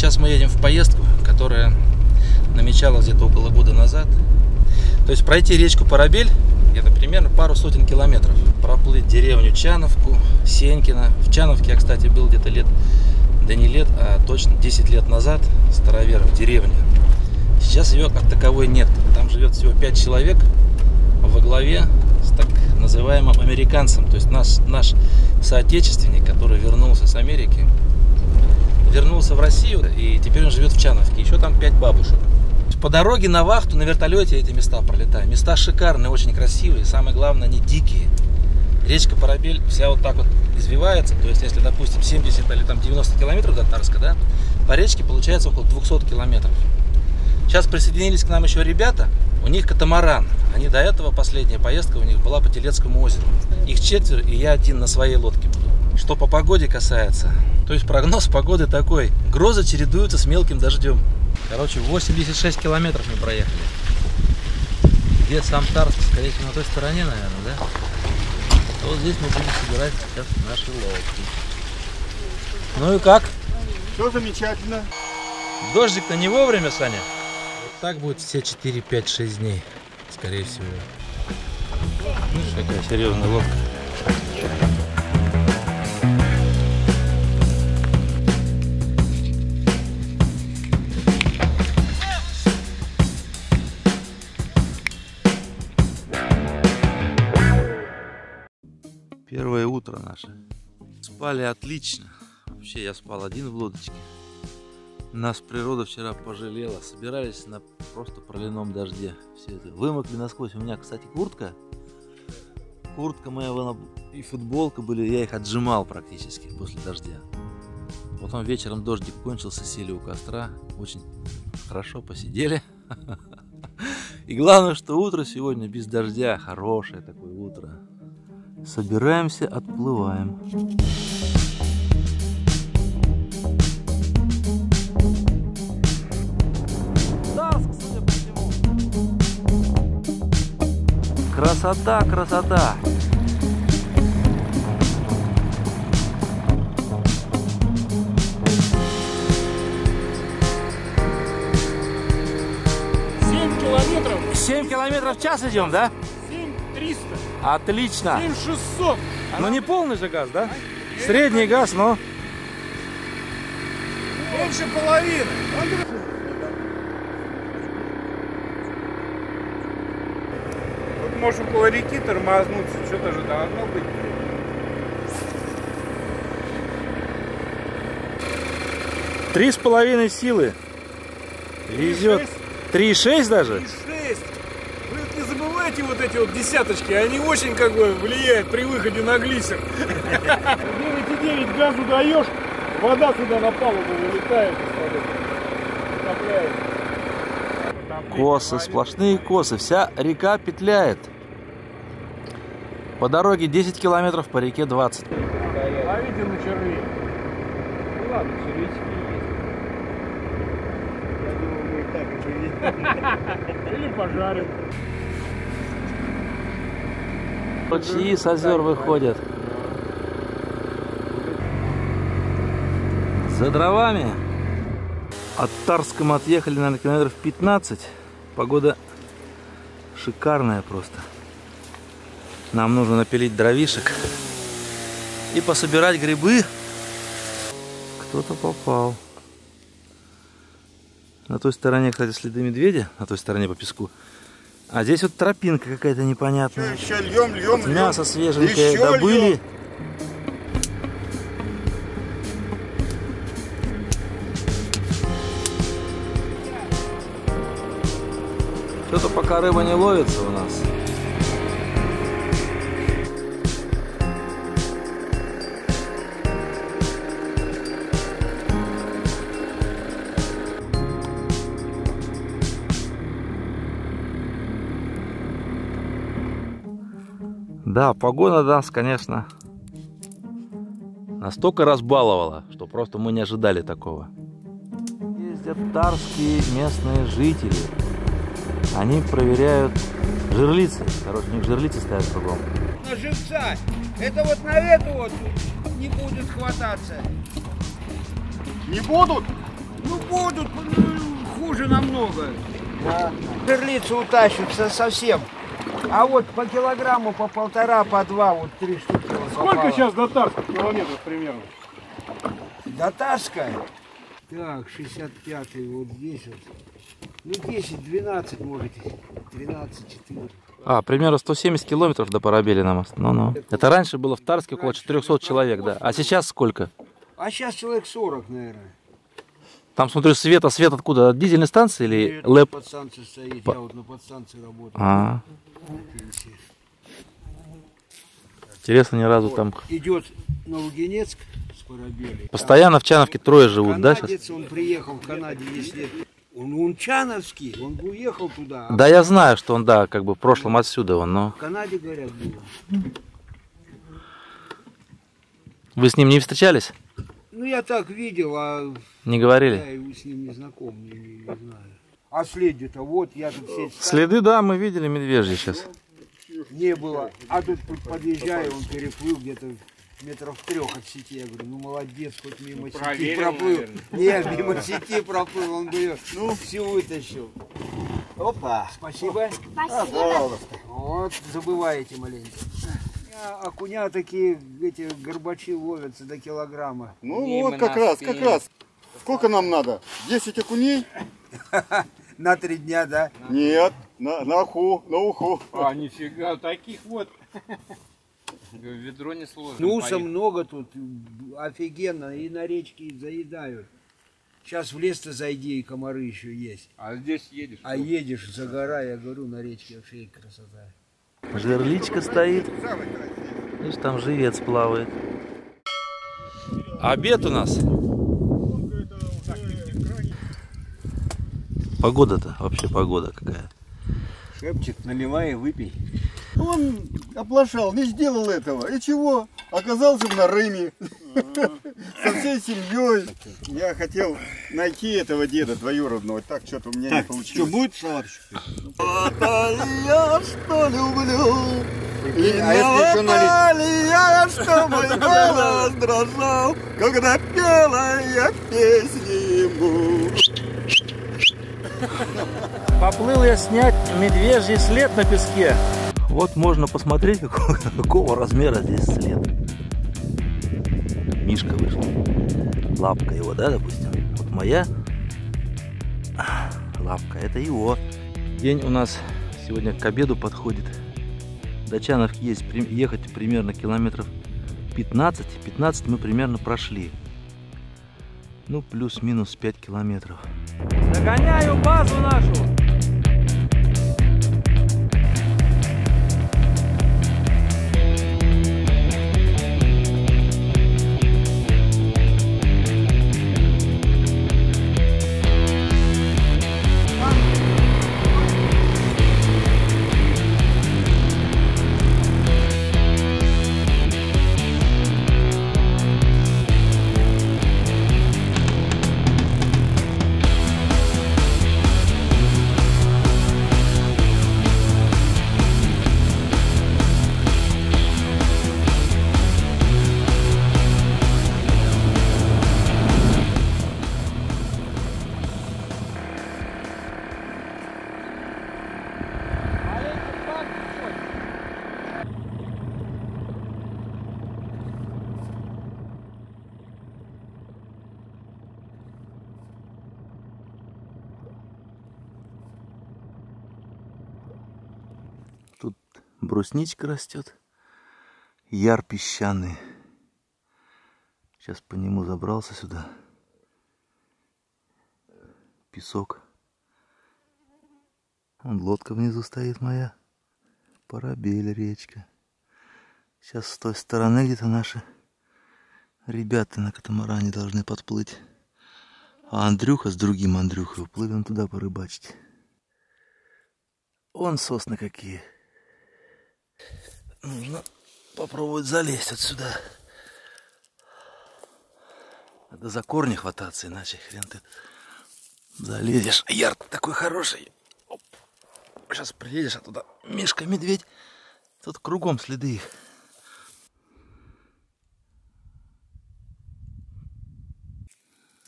Сейчас мы едем в поездку, которая намечалась где-то около года назад. То есть пройти речку Парабель, это примерно пару сотен километров. Проплыть деревню Чановку, Сенькино. В Чановке я, кстати, был где-то лет, да не лет, а точно 10 лет назад, староверов деревня. Сейчас ее как таковой нет. Там живет всего 5 человек во главе с так называемым американцем. То есть наш соотечественник, который вернулся с Америки, вернулся в Россию, и теперь он живет в Чановке. Еще там 5 бабушек. По дороге на вахту на вертолете эти места пролетаем. Места шикарные, очень красивые. Самое главное, они дикие. Речка Парабель вся вот так вот извивается. То есть, если, допустим, 70 или там 90 километров до Тарска, да, по речке получается около 200 километров. Сейчас присоединились к нам еще ребята, у них катамаран. Они до этого, последняя поездка у них была по Телецкому озеру. Их 4, и я один на своей лодке буду. Что по погоде касается, то есть прогноз погоды такой. Грозы чередуются с мелким дождем. Короче, 86 километров мы проехали. Где Сам-Тарск, скорее всего, на той стороне, наверное, да? Вот здесь мы будем собирать сейчас наши лодки. Ну и как? Все замечательно. Дождик-то не вовремя, Саня. Так будет все 4, 5, 6 дней, скорее всего. Ну, какая серьезная лодка. Первое утро наше. Спали отлично. Вообще я спал один в лодочке. Нас природа вчера пожалела. Собирались на просто проливном дожде. Все это вымокли насквозь. У меня, кстати, куртка. Куртка моя и футболка были. Я их отжимал практически после дождя. Потом вечером дождик кончился. Сели у костра. Очень хорошо посидели. И главное, что утро сегодня без дождя. Хорошее такое утро. Собираемся, отплываем. Красота, красота! Семь километров в час идем, да? 7.300. Отлично. 7.600. Но не полный же газ, да? А? Средний газ, но... Больше половины. Можем около реки тормознуться, что-то же должно быть. Три с половиной силы. Везет. 3,6 даже? 3,6. Вы не забывайте вот эти вот десяточки, они очень как бы влияют при выходе на глиссер. 9,9 газу даешь, вода туда на палубу вылетает. Косы, сплошные косы. Вся река петляет. По дороге 10 километров, по реке 20. Ловите на червей. Ну ладно, червячки есть. Я думаю, мы и так и живем. Или пожарим. Ручьи с озер выходят. За дровами. От Тарска мы отъехали, наверное, километров 15. Погода шикарная просто. Нам нужно напилить дровишек и пособирать грибы. Кто-то попал. На той стороне, кстати, следы медведя, на той стороне по песку. А здесь вот тропинка какая-то непонятная. Еще льем. Мясо свеженькое еще добыли. Льем. Что-то пока рыба не ловится у нас. Да, погода нас, конечно, настолько разбаловала, что просто мы не ожидали такого. Ездят тарские местные жители. Они проверяют жерлицы. Короче, у них жерлицы стоят кругом. На живца. Это вот на эту вот не будут хвататься. Не будут? Ну будут, хуже намного. Да. Перлицу утащится совсем. А вот по килограмму, по полтора, по два, вот три штуки. Сколько сейчас до Тарска километров примерно? До Тарска? Так, 65-й вот здесь вот. Ну 10, 12 может, 13, 14. А, примерно 170 километров до Парабели на мост. Ну-ну. Это раньше было в Тарске около 400 человек, да. А сейчас сколько? А сейчас человек 40, наверное. Там, смотрю, свет откуда? От дизельной станции или нет, ЛЭП? Подстанция стоит, я вот на подстанции работаю. А -а -а. Интересно, ни разу вот. Там... Идет Новогенецк с Парабели. Постоянно там в Чановке трое живут, канадец, да? Сейчас? Он приехал в Канаде, если... Он чановский, он уехал туда. Да, я знаю, что он, да, как бы в прошлом отсюда он, но... В Канаде, говорят, было. Вы с ним не встречались? Ну, я так видел, а... Не говорили? Я его с ним не знаком, не знаю. А следы-то вот, я тут все... Следы, да, мы видели медвежьи сейчас. Не было. А тут подъезжаю, он переплыл где-то метров 3 от сети. Я говорю, ну молодец, хоть мимо сети проплыл. Наверное. Нет, мимо сети проплыл, он говорит, ну все вытащил. Опа, спасибо. Спасибо. Вот, забываете маленько. Окуня такие, эти горбачи ловятся до килограмма. Ну вот как раз. Сколько нам надо? 10 окуней? На 3 дня, да? Нет, на уху. А, нифига, таких вот. Ведро не сложно. Нуса много тут, офигенно, и на речке заедают. Сейчас в лес-то зайди, и комары еще есть. А здесь едешь? А едешь за гора, я говорю, на речке вообще красота. Жерличка стоит. Видишь, там живец плавает. Обед у нас. Погода-то, вообще погода какая. Шепчет, наливай и выпей. Он оплошал, не сделал этого. И чего? Оказался в Нарыме. Со всей семьей. Я хотел найти этого деда двоюродного. Так, что-то у меня не получилось. Что, будет салат? Я что люблю. Я что мой голос дрожал, когда пела я песни ему. Поплыл я снять медвежий след на песке. Вот можно посмотреть, какого размера здесь след. Мишка вышел. Лапка его, да, допустим? Вот моя лапка, это его. День у нас сегодня к обеду подходит. До Чановки есть ехать примерно километров 15. 15 мы примерно прошли. Ну, плюс-минус 5 километров. Догоняю базу нашу! Брусничка растет, яр песчаный. Сейчас по нему забрался сюда. Песок. Вон лодка внизу стоит моя. Парабель речка. Сейчас с той стороны где-то наши ребята на катамаране должны подплыть. А Андрюха с другим Андрюхой уплывем туда порыбачить. Вон сосны какие. Нужно попробовать залезть отсюда. Надо за корни хвататься, иначе хрен ты залезешь. Яр такой хороший. Оп. Сейчас приедешь, а туда Мишка, медведь. Тут кругом следы их.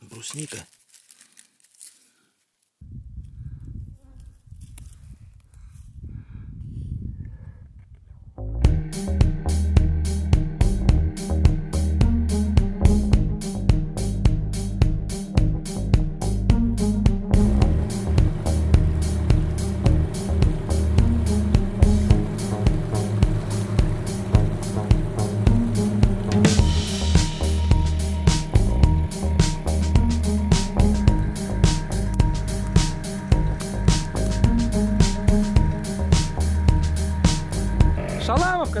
Брусника. Чановка,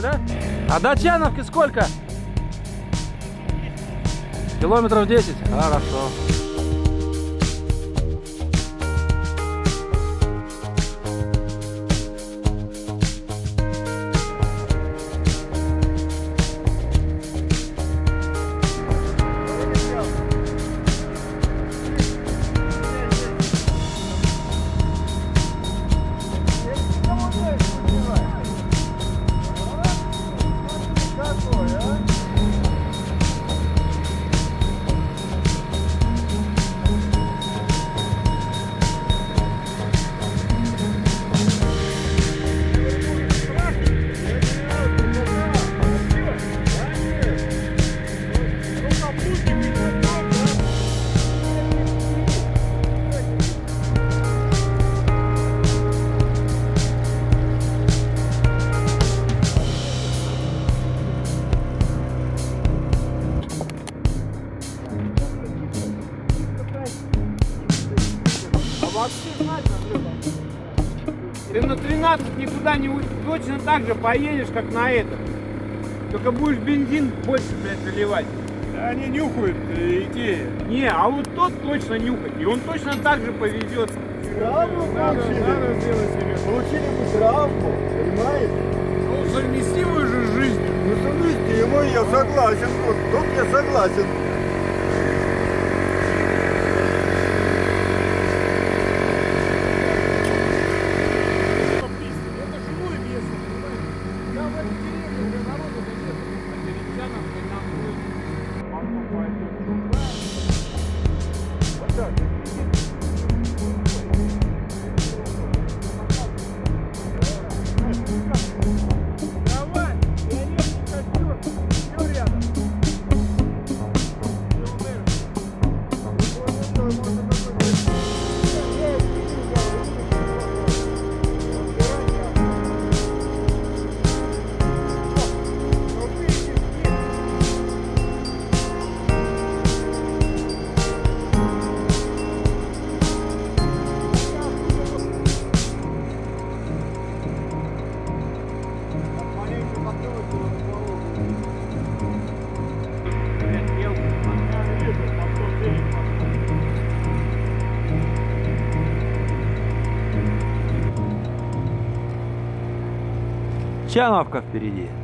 да? А до Чановки сколько? Километров 10? Хорошо. Ты на 13 никуда не уйдешь, точно так же поедешь, как на этом. Только будешь бензин больше, блядь, заливать. Да они нюхают идеи. Не, а вот тот точно нюхает, и он точно так же повезет. Травму получили. Получили бы травму, понимаете? Ну, совместимую же жизнь. Ну, совместимую, я согласен. Вот тут я согласен. Чановка впереди.